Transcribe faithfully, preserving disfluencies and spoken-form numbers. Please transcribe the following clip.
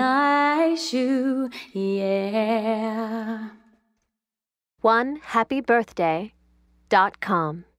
Naishu, yeah. one happy birthday dot com